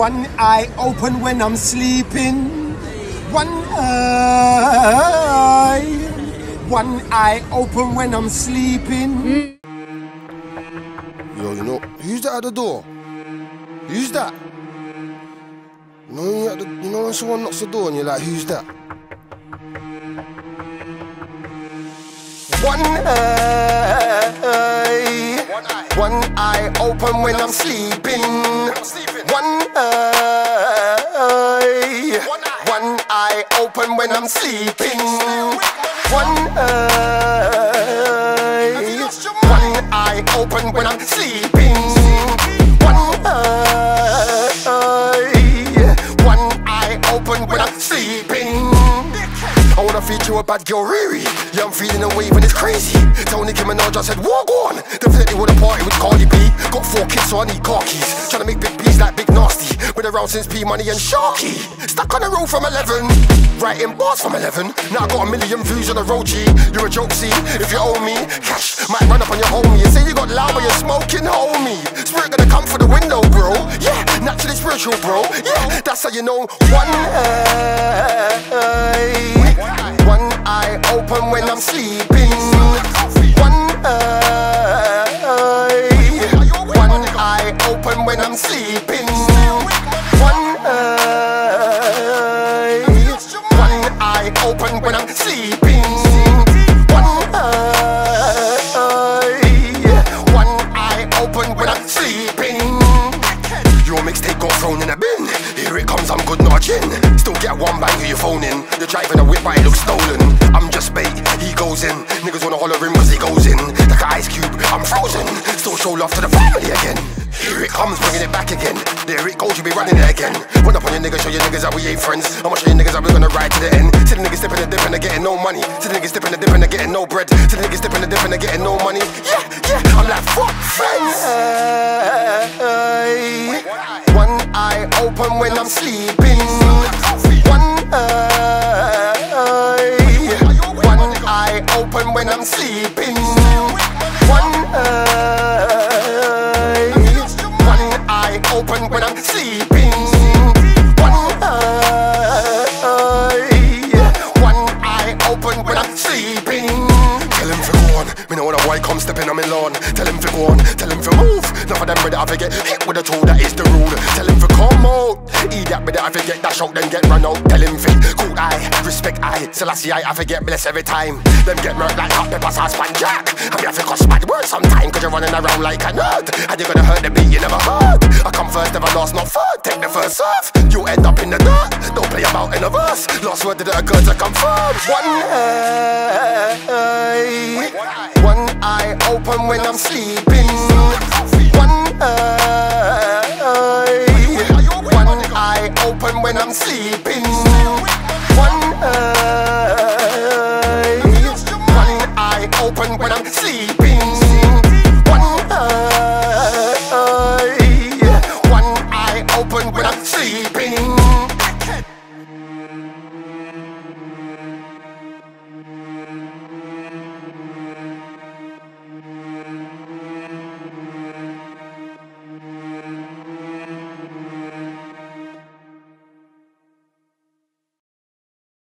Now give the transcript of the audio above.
One eye open when I'm sleeping. One eye open when I'm sleeping. Yo, you know, who's that at the door? Who's that? You know when someone knocks the door and you're like, who's that? One eye open when I'm sleeping. One eye open when I'm sleeping. One eye open when I'm sleeping. One eye open when I'm sleeping. I wanna feature a bad girl, Riri. Yeah, I'm feeling a wave and it's crazy. Tony Kim and I just said, walk on. Definitely wanna party with Cardi B. Got 4 kids, so I need car keys. Tryna make big B's like Big Nasty. Been around since P-Money and Sharky. Stuck on the road from 11. Writing bars from 11. Now I got a million views on the road, G. You're a joke, see. If you owe me cash, might run up on your homie. You say you got loud but you're smoking, homie. Spirit gonna come for the window, bro. Yeah, naturally spiritual, bro. Yeah, that's how you know. One eye open when I'm sleeping. One eye open when I'm sleeping. One eye open when I'm sleeping. One eye open when I'm sleeping. Your mixtape got thrown in a bin. Here it comes, I'm good, not gin. Still get one bang of your phone in. You're driving a whip, but it looks stolen. I'm just bait, he goes in. Niggas wanna holler him cause he goes in. Like an ice cube, I'm frozen. Still show love to the family again. Here it comes, bringing it back again. There it goes, you be running it again. Run up on your niggas, show your niggas that we ain't friends. I'ma show your niggas that we're gonna ride to the end. See the niggas dipping and dipping, they're getting no money. See the niggas dipping and dipping, they're getting no bread. See the niggas dipping and dipping, they're getting no money. Yeah, yeah, I'm like, fuck friends. One eye open when I'm sleeping. One eye open when I'm sleeping. One eye open when I'm sleeping. One eye open when I'm sleeping. Tell him to go on, me know the white come stepping on me lawn. Tell him to go on, tell him to move. Enough of them with it, I forget hit with a tool, that is the rule. Tell him to come out. Eat that with it, I forget that shot, then get run out. Tell him fit, cool eye, respect eye. Selassie I forget bless every time. Them get murked like hot pepper sauce pan jack. I mean I think I smart word sometime, cause you're running around like a nerd. And you're gonna hurt the beat you never heard. I come first, never lost, not third. Take the first serve, you end up in the dirt. Don't play about in a verse. Lost word didn't occur to confirm. One eye open when I'm sleeping. One eye open when I'm sleeping. One eye open when I'm sleeping.